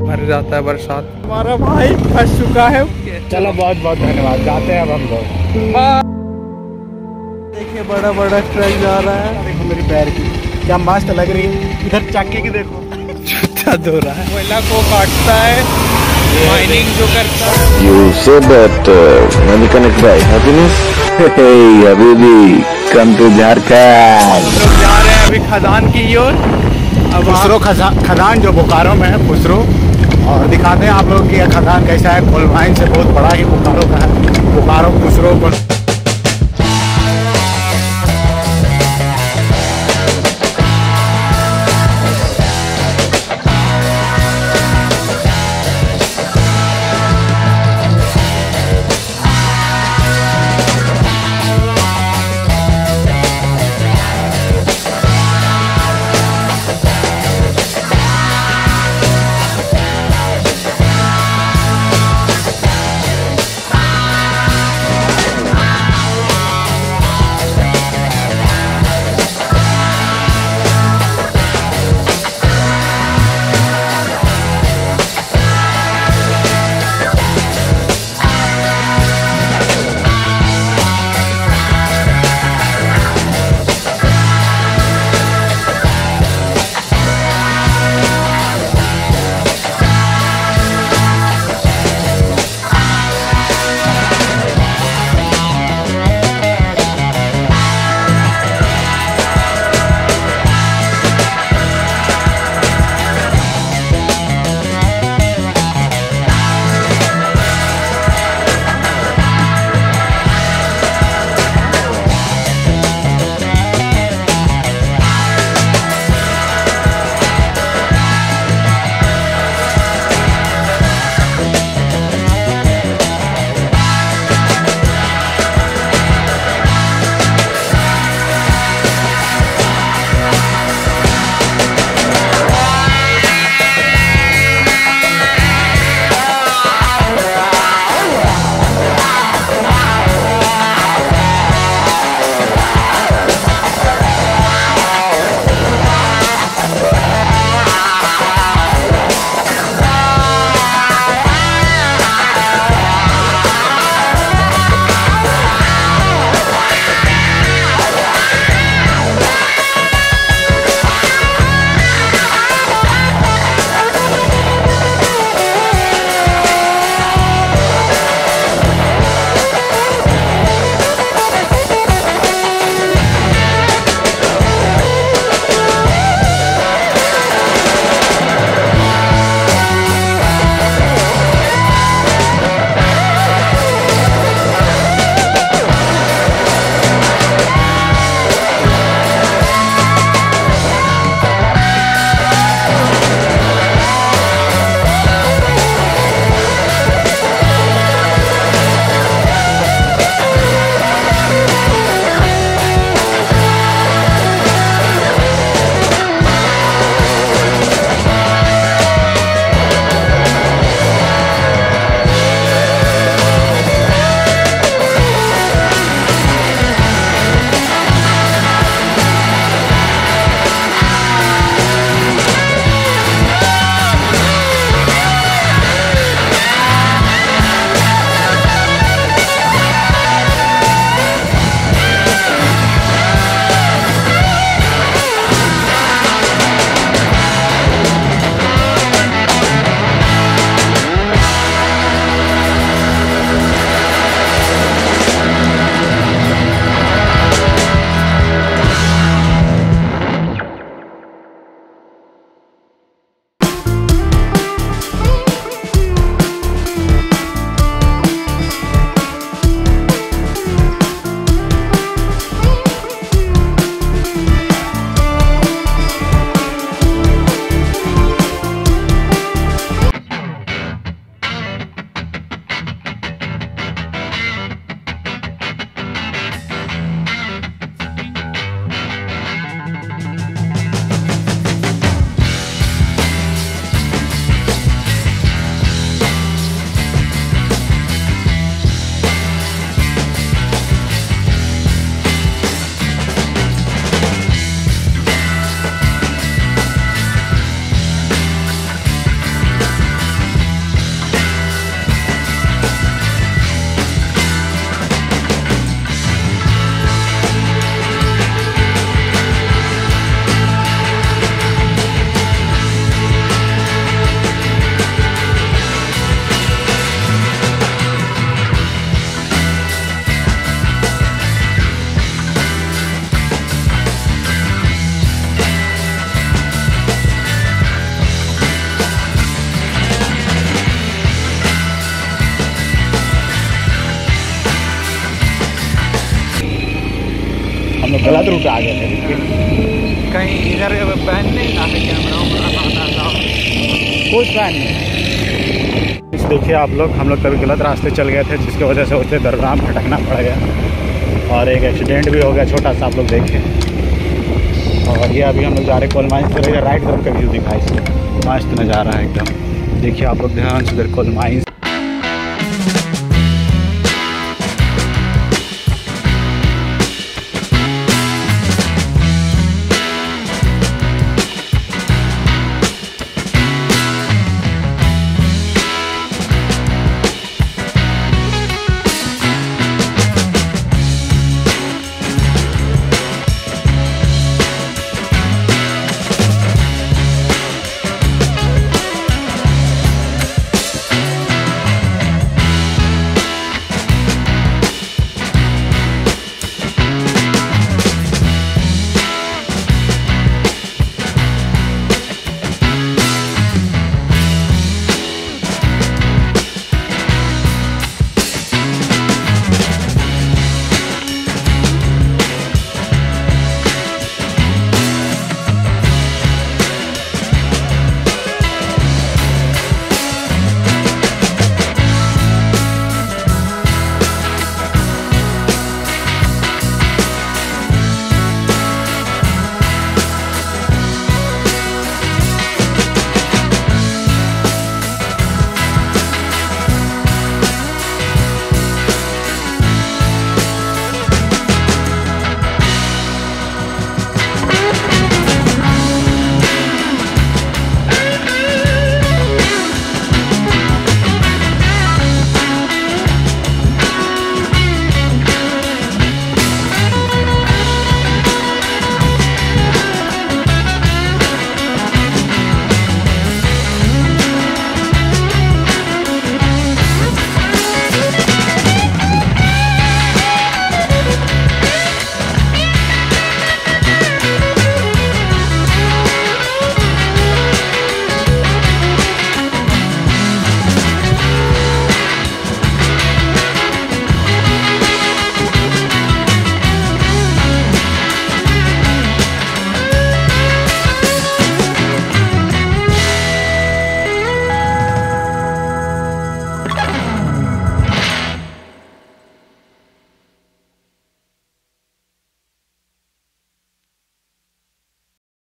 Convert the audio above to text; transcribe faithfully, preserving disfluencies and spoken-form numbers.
भर जाता है बरसात। हमारा भाई फंस चुका है। चलो बहुत बहुत धन्यवाद, जाते हैं अब हम लोग। देखिए बड़ा बड़ा ट्रक जा रहा है। देखो मेरी पैर की क्या मस्त लग रही है, इधर चक्की की देखो छुट्टा धो रहा है। कोयला को काटता है, माइनिंग जो करता है। You say that money can't buy happiness. Hey हबीबी कम टू झारखंड। लोग जा रहे हैं अभी खदान की ओर। अब फुसरो खदान जो बोकारो में है, फुसरो। और दिखाते हैं आप लोग कि खदान कैसा है। कोलवाइन से बहुत बड़ा ही बोकारो का है। बोकारो फुसरो पर गलत रूट आ गए थे, कहीं इधर बैन नहीं था कैमरा, कोई बैन नहीं। देखिए आप लोग, हम लोग कभी गलत रास्ते चल गए थे जिसकी वजह से उसे दरगाम भटकना पड़ गया और एक एक्सीडेंट भी हो गया छोटा सा, आप लोग देखें। और ये अभी हम लोग जा रहे कोल माइंस से, राइट तरफ का व्यू दिखा, इसमें मस्त नज़ारा है एकदम। देखिए आप लोग ध्यान से, उधर कोल माइंस